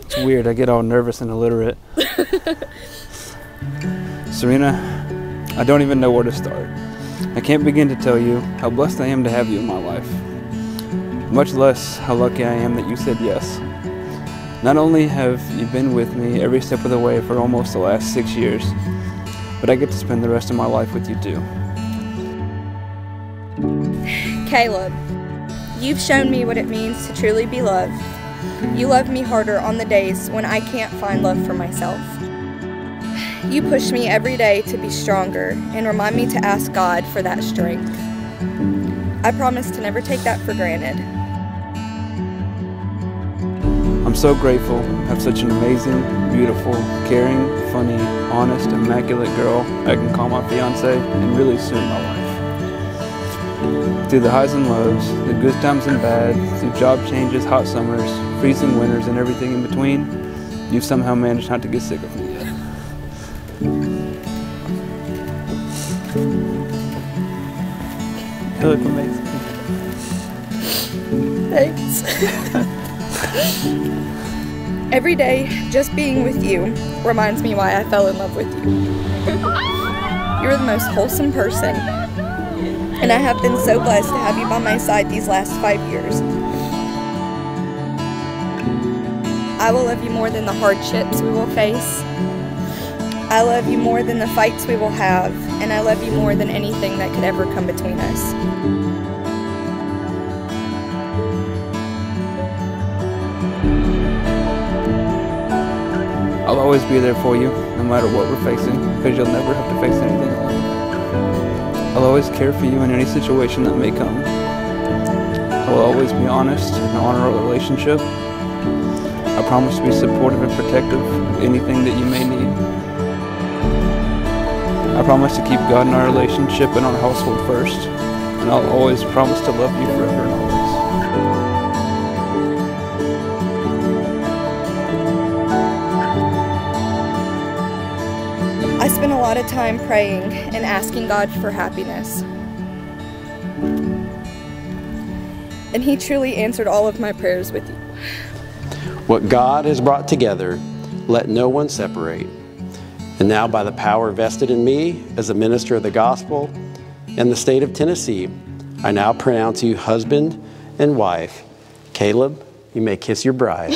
It's weird. I get all nervous and illiterate. Serena, I don't even know where to start. I can't begin to tell you how blessed I am to have you in my life, much less how lucky I am that you said yes. Not only have you been with me every step of the way for almost the last 6 years, but I get to spend the rest of my life with you too. Caleb, you've shown me what it means to truly be loved. You love me harder on the days when I can't find love for myself. You push me every day to be stronger and remind me to ask God for that strength. I promise to never take that for granted. I'm so grateful to have such an amazing, beautiful, caring, funny, honest, immaculate girl I can call my fiancée and really soon my wife. Through the highs and lows, the good times and bad, through job changes, hot summers, freezing winters, and everything in between, you've somehow managed not to get sick of me yet. You look amazing. Thanks. Every day, just being with you reminds me why I fell in love with you. You're the most wholesome person, and I have been so blessed to have you by my side these last 5 years. I will love you more than the hardships we will face. I love you more than the fights we will have, and I love you more than anything that could ever come between us. I'll always be there for you, no matter what we're facing, because you'll never have to face anything alone. I'll always care for you in any situation that may come. I will always be honest and honor our relationship. I promise to be supportive and protective of anything that you may need. I promise to keep God in our relationship and our household first, and I'll always promise to love you forever and always. I spend a lot of time praying and asking God for happiness, and He truly answered all of my prayers with you. What God has brought together, let no one separate. And now, by the power vested in me as a minister of the gospel and the state of Tennessee, I now pronounce you husband and wife. Caleb, you may kiss your bride.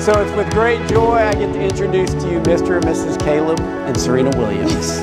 So it's with great joy I get to introduce to you Mr. and Mrs. Caleb and Serena Williams.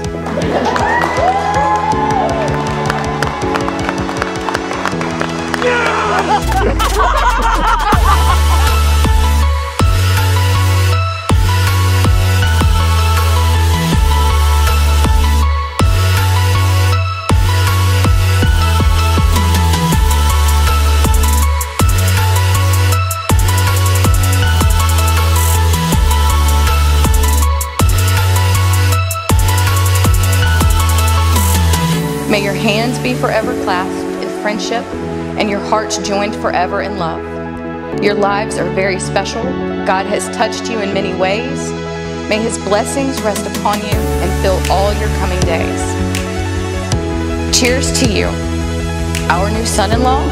May your hands be forever clasped in friendship and your hearts joined forever in love. Your lives are very special. God has touched you in many ways. May His blessings rest upon you and fill all your coming days. Cheers to you, our new son-in-law,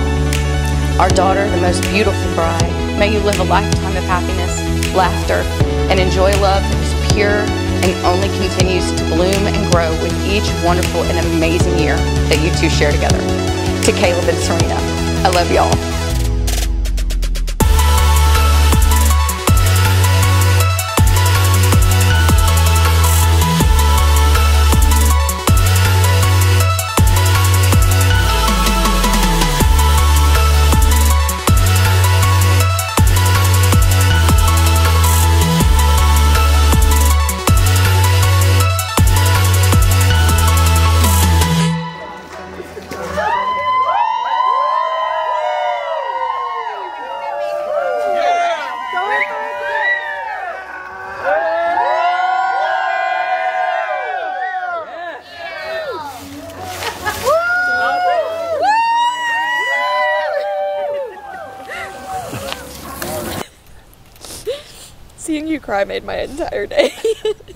our daughter, the most beautiful bride. May you live a lifetime of happiness, laughter, and enjoy love that is pure and only continues to bloom and grow with each wonderful and amazing year that you two share together. To Caleb and Serena, I love y'all. Seeing you cry made my entire day.